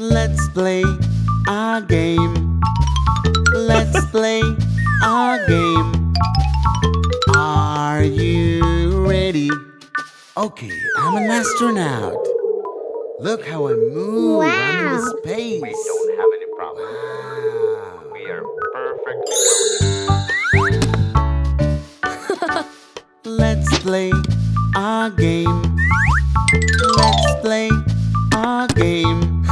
Let's play a game. Are you ready? Okay, I'm an astronaut. Look how I move. Wow. I'm in space. We don't have any problem. Wow. We are perfectly loaded. Let's play our game. Let's play our game.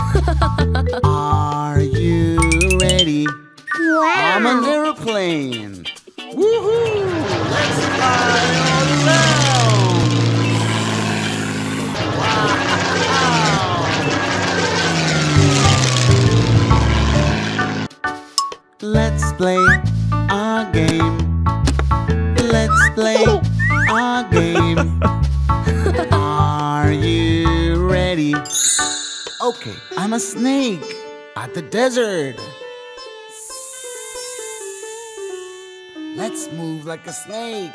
Are you ready? Wow. I'm an airplane. Woohoo! Let's fly around. Let's play our game. Let's play our game. Are you ready? Okay, I'm a snake at the desert. Let's move like a snake.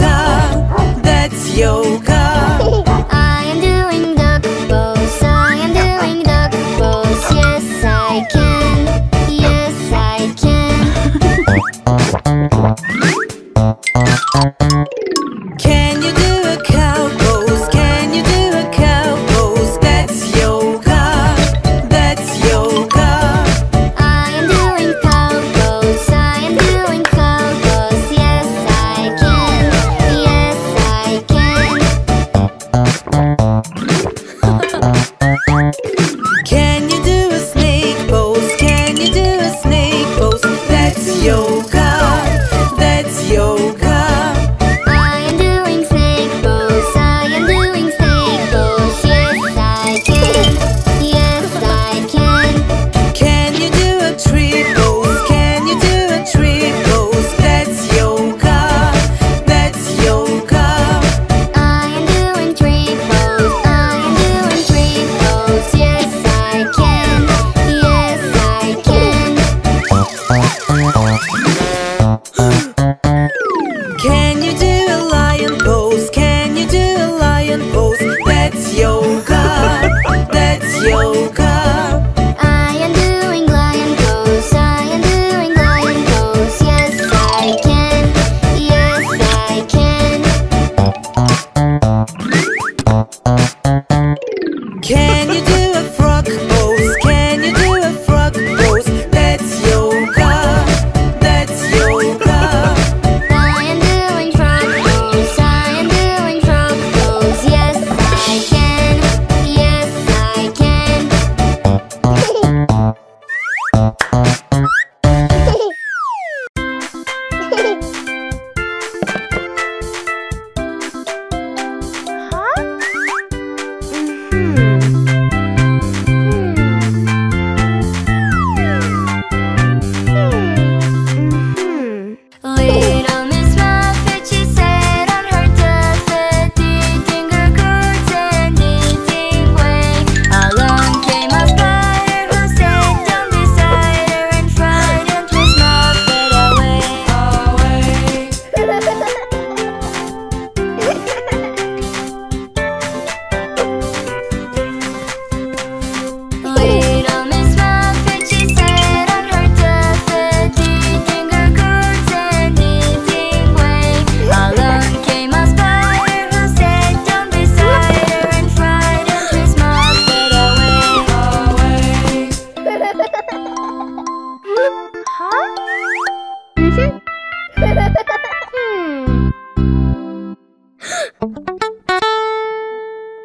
Yoga, that's yoga.